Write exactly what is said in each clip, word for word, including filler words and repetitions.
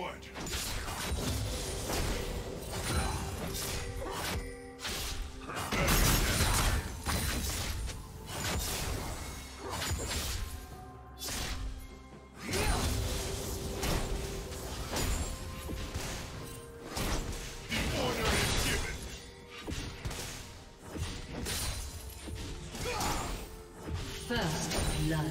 Onward! First blood.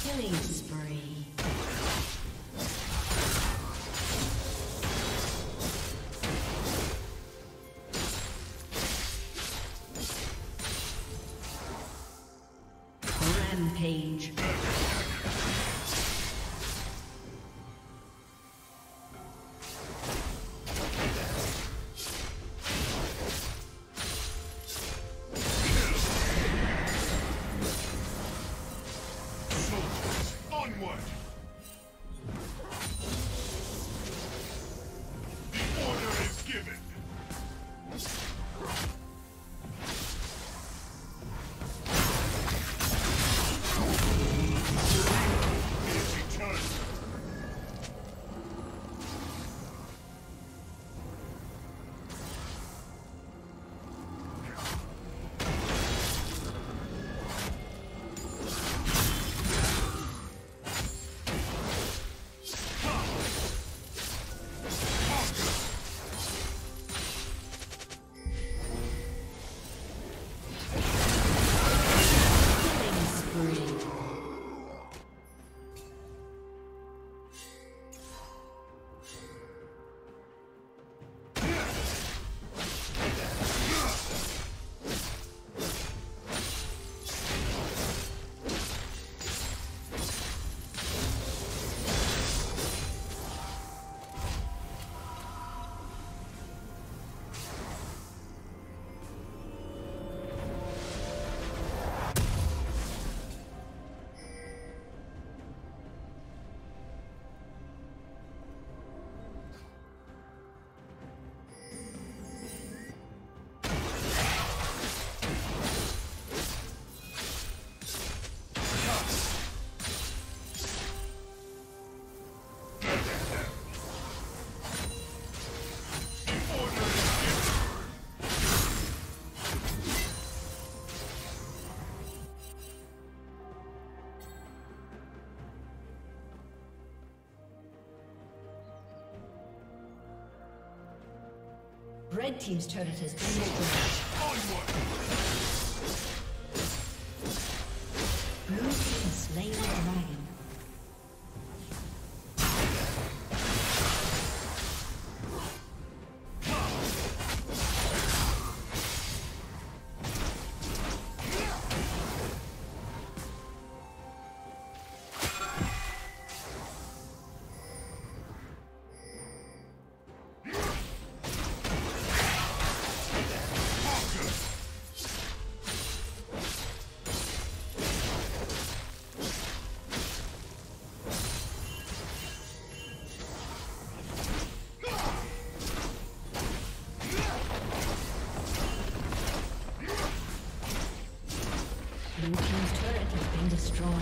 Killing spree. Rampage. Page. Thank you. Red team's turret has been destroyed. Blue team slain the dragon. Blue team's turret has been destroyed.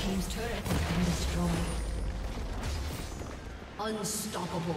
Team's turret has been destroyed. Unstoppable.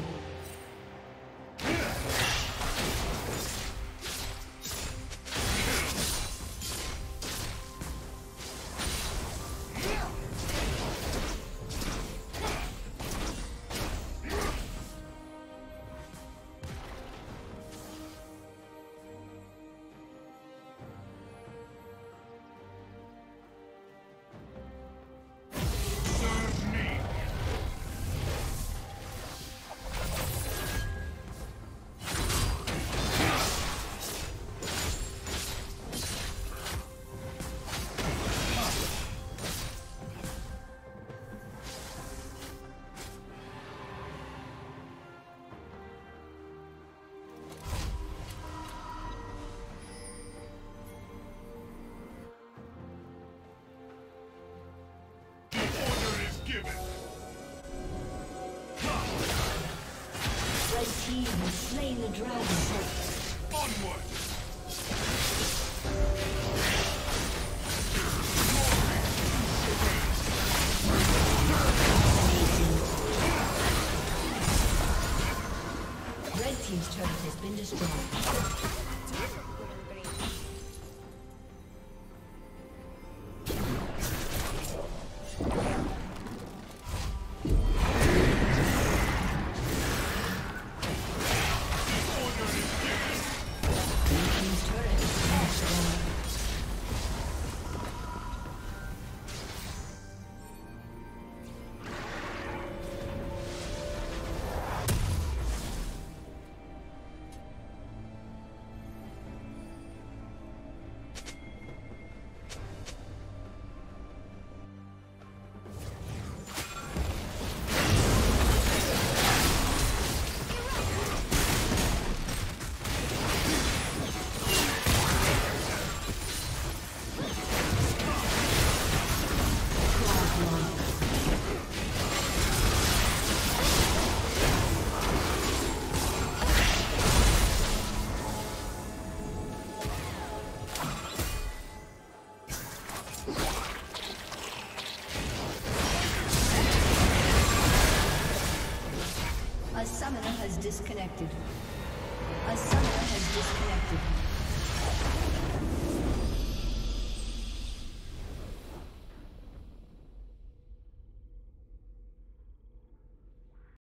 Red team has slain the dragon. Onward. Red team's turret has been destroyed. Disconnected. A summoner has disconnected.